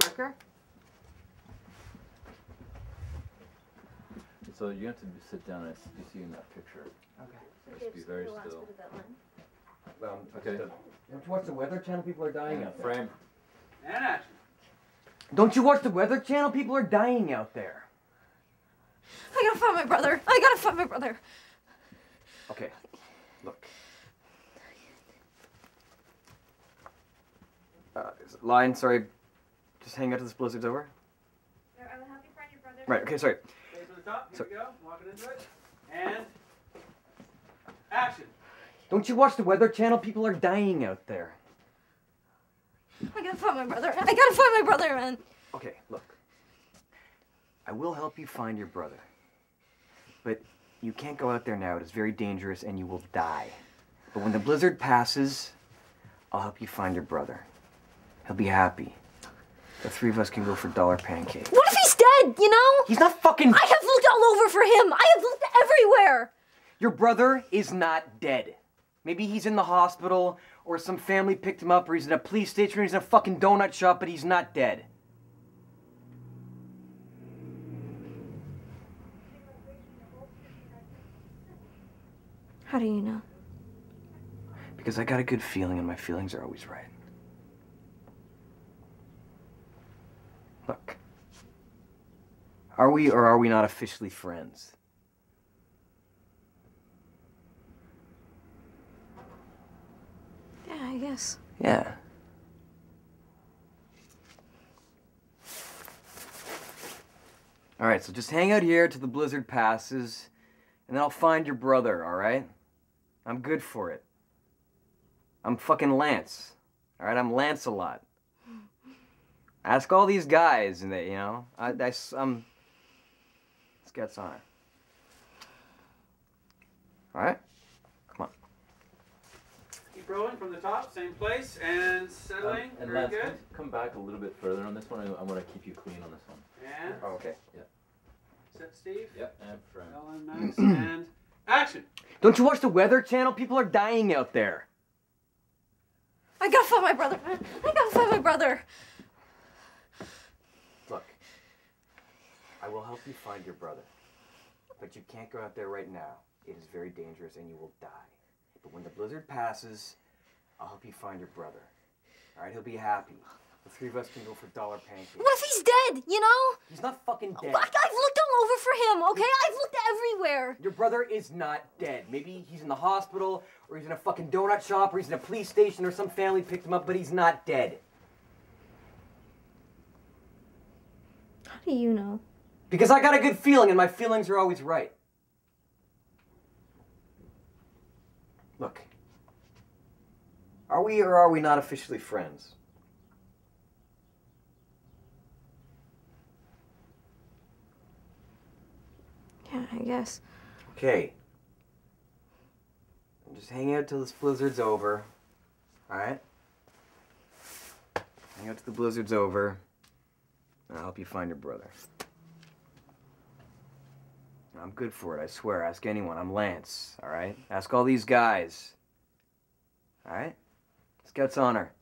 marker. So you have to sit down as you see in that picture. Okay. Just be very still. Okay. You have to watch the Weather Channel. People are dying out there. Frame. And action. Don't you watch the Weather Channel? People are dying out there. I gotta find my brother. I gotta find my brother. Okay. Look. Lion, sorry. Just hang out till the explosive's over. No, I will help you find your brother. Right. Okay. Sorry. Top. Here we go. Walking into it. And action. Don't you watch the Weather Channel? People are dying out there. I gotta find my brother. I gotta find my brother, man. Okay, look. I will help you find your brother. But you can't go out there now. It is very dangerous and you will die. But when the blizzard passes, I'll help you find your brother. He'll be happy. The three of us can go for dollar pancakes. What if he's dead, you know? He's not fucking... I have looked all over for him. I have looked everywhere. Your brother is not dead. Maybe he's in the hospital, or some family picked him up, or he's in a police station, or he's in a fucking donut shop, but he's not dead. How do you know? Because I got a good feeling, and my feelings are always right. Look, are we or are we not officially friends? Yeah, I guess. Yeah. All right, so just hang out here till the blizzard passes, and then I'll find your brother, all right? I'm good for it. I'm fucking Lance, all right? I'm Lancelot. Ask all these guys, and they, you know, let's get some. All right, come on. Keep rolling from the top, same place, and settling. And very good. Come back a little bit further on this one. I want to keep you clean on this one. And okay. Yeah. Set, Steve. Yep. And frame. Nice. And action. Don't you watch the Weather Channel? People are dying out there. I gotta find my brother. I gotta find my brother. I will help you find your brother, but you can't go out there right now. It is very dangerous and you will die. But when the blizzard passes, I'll help you find your brother. All right, he'll be happy. The three of us can go for dollar pancakes. What if he's dead, you know? He's not fucking dead. Like, I've looked all over for him, okay? I've looked everywhere. Your brother is not dead. Maybe he's in the hospital, or he's in a fucking donut shop, or he's in a police station, or some family picked him up, but he's not dead. How do you know? Because I got a good feeling, and my feelings are always right. Look, are we or are we not officially friends? Yeah, I guess. Okay. Just hang out till this blizzard's over, all right? Hang out till the blizzard's over, and I'll help you find your brother. I'm good for it, I swear. Ask anyone. I'm Lance, all right? Ask all these guys, all right? Let's get some honor.